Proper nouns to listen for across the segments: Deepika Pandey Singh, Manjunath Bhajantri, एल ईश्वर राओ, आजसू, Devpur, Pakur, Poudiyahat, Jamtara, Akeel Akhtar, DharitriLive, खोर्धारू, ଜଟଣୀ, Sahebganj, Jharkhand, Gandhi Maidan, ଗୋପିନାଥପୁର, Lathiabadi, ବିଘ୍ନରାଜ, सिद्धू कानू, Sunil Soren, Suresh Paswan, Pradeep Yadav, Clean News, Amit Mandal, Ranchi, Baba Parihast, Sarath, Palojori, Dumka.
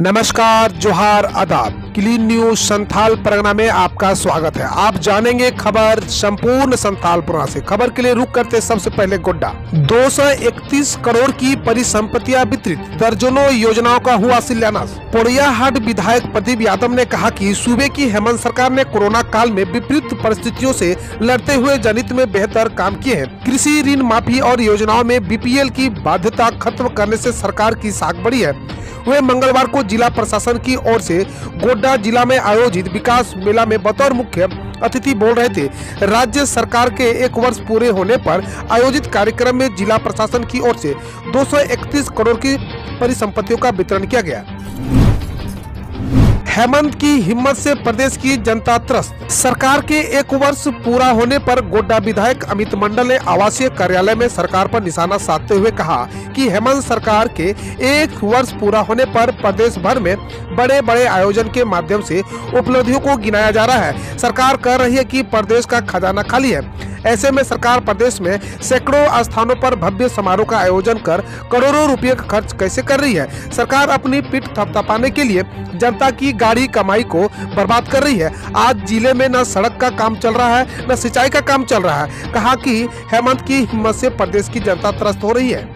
नमस्कार, जोहार, आदाब। क्लीन न्यूज संथाल परगना में आपका स्वागत है। आप जानेंगे खबर संपूर्ण संथाल परगना से। खबर के लिए रुक करते सबसे पहले गोड्डा। 231 करोड़ की परिसंपत्तियां वितरित, दर्जनों योजनाओं का हुआ शिलान्यास। पोड़ियाहाट विधायक प्रदीप यादव ने कहा कि सूबे की हेमंत सरकार ने कोरोना काल में विपरीत परिस्थितियों से लड़ते हुए जनहित में बेहतर काम किए हैं। कृषि ऋण माफी और योजनाओं में बीपीएल की बाध्यता खत्म करने से सरकार की साख बढ़ी है। वे मंगलवार को जिला प्रशासन की ओर से गोड्डा जिला में आयोजित विकास मेला में बतौर मुख्य अतिथि बोल रहे थे। राज्य सरकार के एक वर्ष पूरे होने पर आयोजित कार्यक्रम में जिला प्रशासन की ओर से 231 करोड़ की परिसंपत्तियों का वितरण किया गया। हेमंत की हिम्मत से प्रदेश की जनता त्रस्त। सरकार के एक वर्ष पूरा होने पर गोड्डा विधायक अमित मंडल ने आवासीय कार्यालय में सरकार पर निशाना साधते हुए कहा कि हेमंत सरकार के एक वर्ष पूरा होने पर प्रदेश भर में बड़े बड़े आयोजन के माध्यम से उपलब्धियों को गिनाया जा रहा है। सरकार कह रही है कि प्रदेश का खजाना खाली है। ऐसे में सरकार प्रदेश में सैकड़ों स्थानों पर भव्य समारोह का आयोजन कर करोड़ों रुपए का खर्च कैसे कर रही है। सरकार अपनी पीठ थपथपाने के लिए जनता की गाड़ी कमाई को बर्बाद कर रही है। आज जिले में न सड़क का काम चल रहा है, न सिंचाई का काम चल रहा है। कहा कि हेमंत की हिम्मत से प्रदेश की जनता त्रस्त हो रही है।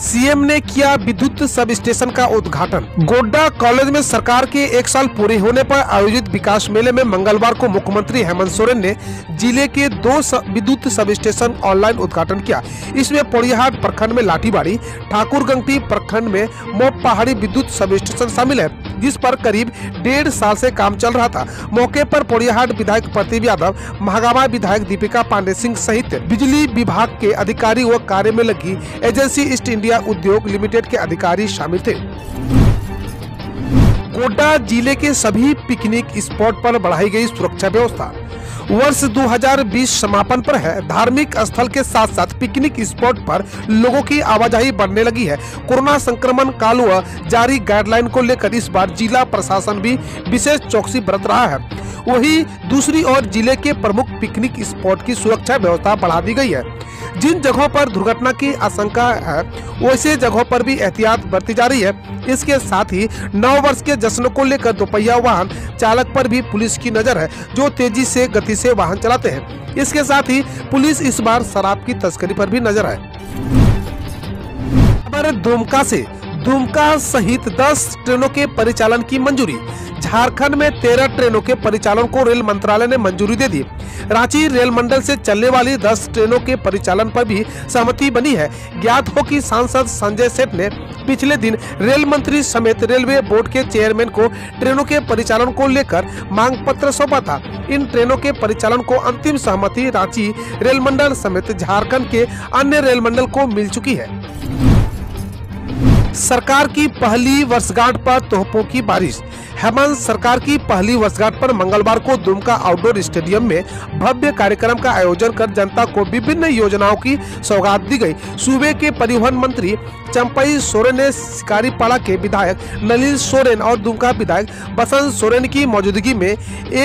सीएम ने किया विद्युत सब स्टेशन का उद्घाटन। गोड्डा कॉलेज में सरकार के एक साल पूरे होने पर आयोजित विकास मेले में मंगलवार को मुख्यमंत्री हेमंत सोरेन ने जिले के 2 विद्युत सब स्टेशन ऑनलाइन उद्घाटन किया। इसमें पोड़ियाहाट प्रखंड में लाठीबाड़ी, ठाकुरगंज प्रखंड में मोपहाड़ी विद्युत सब स्टेशन शामिल है, जिस पर करीब 1.5 साल से काम चल रहा था। मौके पर पोड़ियाहाट विधायक प्रदीप यादव, महागामा विधायक दीपिका पांडे सिंह सहित बिजली विभाग के अधिकारी व कार्य में लगी एजेंसी ईस्ट इंडिया उद्योग लिमिटेड के अधिकारी शामिल थे। गोड्डा जिले के सभी पिकनिक स्पॉट पर बढ़ाई गई सुरक्षा व्यवस्था। वर्ष 2020 समापन पर है। धार्मिक स्थल के साथ साथ पिकनिक स्पॉट पर लोगों की आवाजाही बढ़ने लगी है। कोरोना संक्रमण काल व जारी गाइडलाइन को लेकर इस बार जिला प्रशासन भी विशेष चौकसी बरत रहा है। वहीं दूसरी ओर जिले के प्रमुख पिकनिक स्पॉट की सुरक्षा व्यवस्था बढ़ा दी गई है। जिन जगहों पर दुर्घटना की आशंका है, वैसे जगहों पर भी एहतियात बरती जा रही है। इसके साथ ही 9 वर्ष के जश्न को लेकर दोपहिया वाहन चालक पर भी पुलिस की नजर है, जो तेजी से गति से वाहन चलाते हैं। इसके साथ ही पुलिस इस बार शराब की तस्करी पर भी नजर है। खबर दुमका से। दुमका सहित 10 ट्रेनों के परिचालन की मंजूरी। झारखंड में 13 ट्रेनों के परिचालन को रेल मंत्रालय ने मंजूरी दे दी। रांची रेल मंडल से चलने वाली 10 ट्रेनों के परिचालन पर भी सहमति बनी है। ज्ञात हो कि सांसद संजय सेठ ने पिछले दिन रेल मंत्री समेत रेलवे बोर्ड के चेयरमैन को ट्रेनों के परिचालन को लेकर मांग पत्र सौंपा था। इन ट्रेनों के परिचालन को अंतिम सहमति रांची रेल मंडल समेत झारखंड के अन्य रेल मंडल को मिल चुकी है। सरकार की पहली वर्षगांठ पर तोहफों की बारिश। हेमंत सरकार की पहली वर्षगांठ पर मंगलवार को दुमका आउटडोर स्टेडियम में भव्य कार्यक्रम का आयोजन कर जनता को विभिन्न योजनाओं की सौगात दी गई। सूबे के परिवहन मंत्री चंपई सोरेन ने शिकारीपाड़ा के विधायक नलिन सोरेन और दुमका विधायक बसंत सोरेन की मौजूदगी में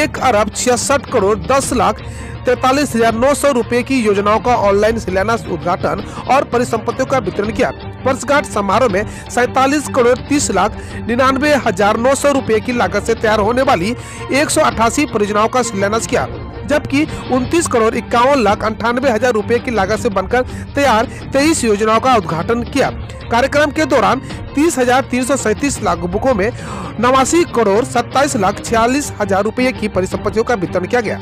1,66,10,43,900 रुपए की योजनाओं का ऑनलाइन शिलान्यास, उद्घाटन और परिसंपत्तियों का वितरण किया। वर्षगांठ समारोह में 47,30,99,900 रुपए की लागत से तैयार होने वाली 188 परियोजनाओं का शिलान्यास किया, जबकि 29,51,98,000 रुपए की लागत से बनकर तैयार 23 योजनाओं का उद्घाटन किया। कार्यक्रम के दौरान 30,337 लाख बुकों में 89,27,46,000 रुपए की परिसंपत्तियों का वितरण किया गया।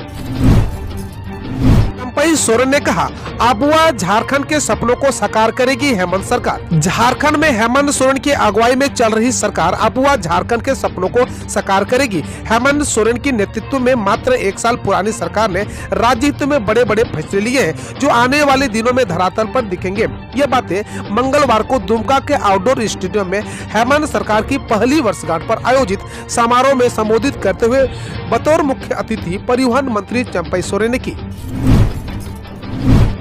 चंपई सोरेन ने कहा, अबुआ झारखंड के सपनों को साकार करेगी हेमंत सरकार। झारखंड में हेमंत सोरेन की अगुवाई में चल रही सरकार अबुआ झारखंड के सपनों को साकार करेगी। हेमंत सोरेन के नेतृत्व में मात्र 1 साल पुरानी सरकार ने राज्य हित में बड़े बड़े फैसले लिए हैं, जो आने वाले दिनों में धरातल पर दिखेंगे। ये बातें मंगलवार को दुमका के आउटडोर स्टेडियम में हेमंत सरकार की पहली वर्षगांठ पर आयोजित समारोह में संबोधित करते हुए बतौर मुख्य अतिथि परिवहन मंत्री चंपई सोरेन ने की।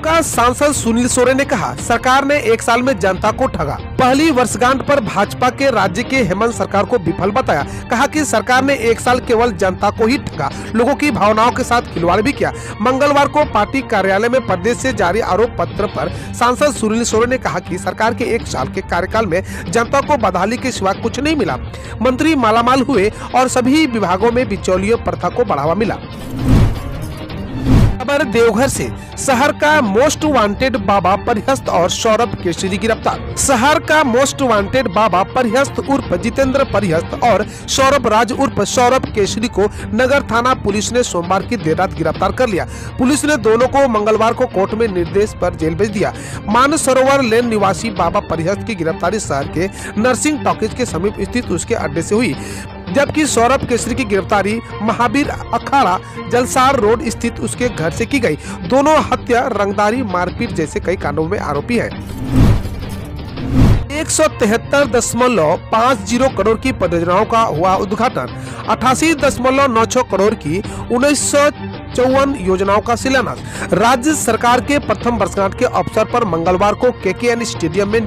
का सांसद सुनील सोरेन ने कहा, सरकार ने एक साल में जनता को ठगा। पहली वर्षगांठ पर भाजपा के राज्य के हेमंत सरकार को विफल बताया। कहा कि सरकार ने एक साल केवल जनता को ही ठगा, लोगों की भावनाओं के साथ खिलवाड़ भी किया। मंगलवार को पार्टी कार्यालय में प्रदेश से जारी आरोप पत्र पर सांसद सुनील सोरेन ने कहा कि सरकार के एक साल के कार्यकाल में जनता को बदहाली के सिवा कुछ नहीं मिला। मंत्री मालामाल हुए और सभी विभागों में बिचौलियों प्रथा को बढ़ावा मिला। खबर देवघर से, शहर का मोस्ट वांटेड बाबा परिहस्त और सौरभ केसरी गिरफ्तार। शहर का मोस्ट वांटेड बाबा परिहस्त उर्फ जितेंद्र परिहस्त और सौरभ राज उर्फ सौरभ केसरी को नगर थाना पुलिस ने सोमवार की देर रात गिरफ्तार कर लिया। पुलिस ने दोनों को मंगलवार को कोर्ट में निर्देश पर जेल भेज दिया। मानसरोवर लेन निवासी बाबा परिहस्त की गिरफ्तारी शहर के नर्सिंग टॉकीज के समीप स्थित उसके अड्डे से हुई, जबकि सौरभ केसरी की गिरफ्तारी महावीर अखाड़ा जलसार रोड स्थित उसके घर से की गई। दोनों हत्या, रंगदारी, मारपीट जैसे कई कांडों में आरोपी है। 173.50 करोड़ की परियोजनाओं का हुआ उद्घाटन। 88.96 करोड़ की 1954 योजनाओं का शिलान्यास। राज्य सरकार के प्रथम वर्षगांठ के अवसर पर मंगलवार को केकेएन स्टेडियम में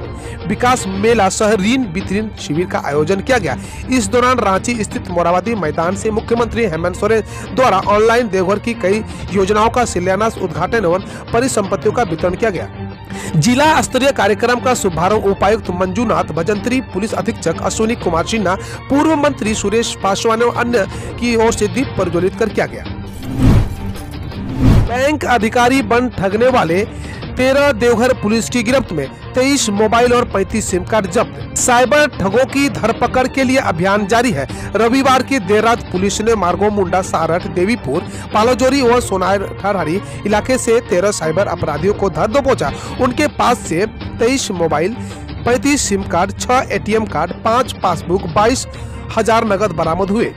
विकास मेला सह ऋण वितरण शिविर का आयोजन किया गया। इस दौरान रांची स्थित मोराबादी मैदान से मुख्यमंत्री हेमंत सोरेन द्वारा ऑनलाइन देवघर की कई योजनाओं का शिलान्यास, उद्घाटन एवं परिसंपत्तियों का वितरण किया गया। जिला स्तरीय कार्यक्रम का शुभारंभ उपायुक्त मंजूनाथ भजंत्री, पुलिस अधीक्षक अश्विनी कुमार सिन्हा, पूर्व मंत्री सुरेश पासवान और अन्य की ओर से दीप प्रज्वलित कर किया गया। बैंक अधिकारी बन ठगने वाले 13 देवघर पुलिस की गिरफ्त में। 23 मोबाइल और 35 सिम कार्ड जब्त। साइबर ठगों की धरपकड़ के लिए अभियान जारी है। रविवार की देर रात पुलिस ने मार्गो मुंडा, सारठ, देवीपुर, पालोजोरी और सोनारहरी इलाके से 13 साइबर अपराधियों को धर दबोचा। उनके पास से 23 mobile, 35 SIM card, 6 ATM card, 5 passbook, 22,000 नकद बरामद हुए।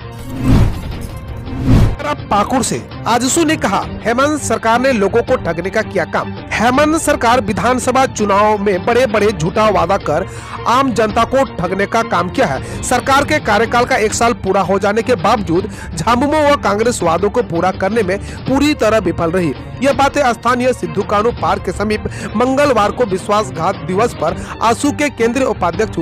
पाकुड़ से आजसू ने कहा, हेमंत सरकार ने लोगों को ठगने का किया काम। हेमंत सरकार विधानसभा चुनाव में बड़े बड़े झूठा वादा कर आम जनता को ठगने का काम किया है। सरकार के कार्यकाल का एक साल पूरा हो जाने के बावजूद झामुमो व कांग्रेस वादों को पूरा करने में पूरी तरह विफल रही। यह बातें स्थानीय सिद्धू कानू पार्क के समीप मंगलवार को विश्वासघात दिवस पर आजसू के केंद्रीय उपाध्यक्ष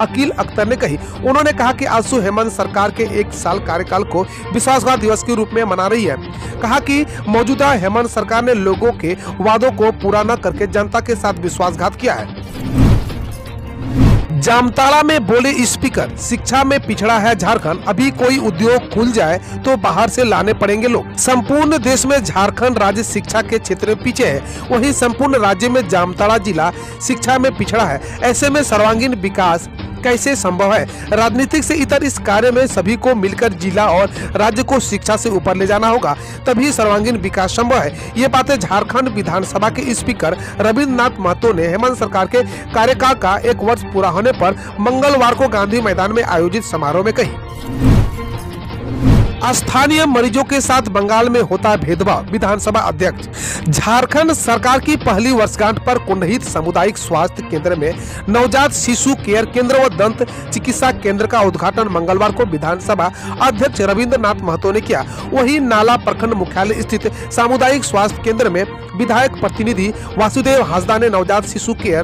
अकील अख्तर ने कही। उन्होंने कहा कि आजसू हेमंत सरकार के एक साल कार्यकाल को विश्वासघात दिवस के रूप में मना रही है। कहा कि मौजूदा हेमंत सरकार ने लोगों के वादों को पूरा न करके जनता के साथ विश्वासघात किया है। जामताड़ा में बोले स्पीकर, शिक्षा में पिछड़ा है झारखंड, अभी कोई उद्योग खुल जाए तो बाहर से लाने पड़ेंगे लोग। संपूर्ण देश में झारखंड राज्य शिक्षा के क्षेत्र में पीछे है, वहीं संपूर्ण राज्य में जामताड़ा जिला शिक्षा में पिछड़ा है। ऐसे में सर्वांगीण विकास कैसे संभव है? राजनीतिक से इतर इस कार्य में सभी को मिलकर जिला और राज्य को शिक्षा से ऊपर ले जाना होगा, तभी सर्वांगीण विकास संभव है। ये बातें झारखंड विधानसभा के स्पीकर रविन्द्र नाथ महतो ने हेमंत सरकार के कार्यकाल का एक वर्ष पूरा होने पर मंगलवार को गांधी मैदान में आयोजित समारोह में कही। स्थानीय मरीजों के साथ बंगाल में होता भेदभाव, विधानसभा अध्यक्ष। झारखंड सरकार की पहली वर्षगांठ पर कुनहित सामुदायिक स्वास्थ्य केंद्र में नवजात शिशु केयर केंद्र व दंत चिकित्सा केंद्र का उद्घाटन मंगलवार को विधानसभा अध्यक्ष रविन्द्र नाथ महतो ने किया। वहीं नाला प्रखंड मुख्यालय स्थित सामुदायिक स्वास्थ्य केंद्र में विधायक प्रतिनिधि वासुदेव हांसदा ने नवजात शिशु केयर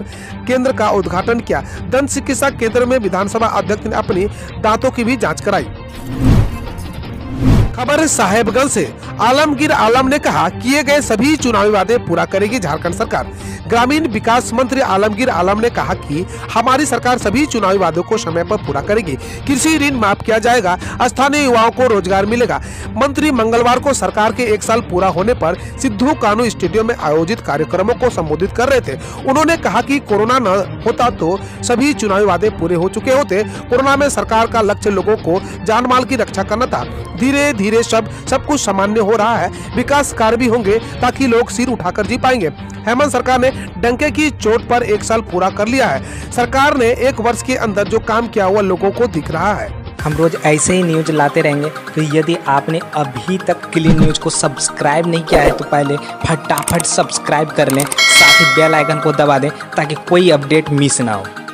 केंद्र का उद्घाटन किया। दंत चिकित्सा केंद्र में विधानसभा अध्यक्ष ने अपनी दांतों की भी जाँच कराई। खबर साहेबगंज से, आलमगीर आलम ने कहा, किए गए सभी चुनावी वादे पूरा करेगी झारखंड सरकार। ग्रामीण विकास मंत्री आलमगीर आलम ने कहा कि हमारी सरकार सभी चुनावी वादों को समय पर पूरा करेगी। कृषि ऋण माफ किया जाएगा, स्थानीय युवाओं को रोजगार मिलेगा। मंत्री मंगलवार को सरकार के एक साल पूरा होने पर सिद्धू कानू स्टेडियम में आयोजित कार्यक्रमों को संबोधित कर रहे थे। उन्होंने कहा कि कोरोना न होता तो सभी चुनावी वादे पूरे हो चुके होते। कोरोना में सरकार का लक्ष्य लोगों को जान माल की रक्षा करना था। धीरे धीरे सब कुछ सामान्य हो रहा है। विकास कार्य भी होंगे ताकि लोग सिर उठाकर जी पाएंगे। हेमंत सरकार ने डंके की चोट पर एक साल पूरा कर लिया है। सरकार ने एक वर्ष के अंदर जो काम किया हुआ लोगों को दिख रहा है। हम रोज ऐसे ही न्यूज लाते रहेंगे, तो यदि आपने अभी तक क्लीन न्यूज को सब्सक्राइब नहीं किया है तो पहले फटाफट सब्सक्राइब कर लें, साथ ही बेल आइकन को दबा दें ताकि कोई अपडेट मिस ना हो।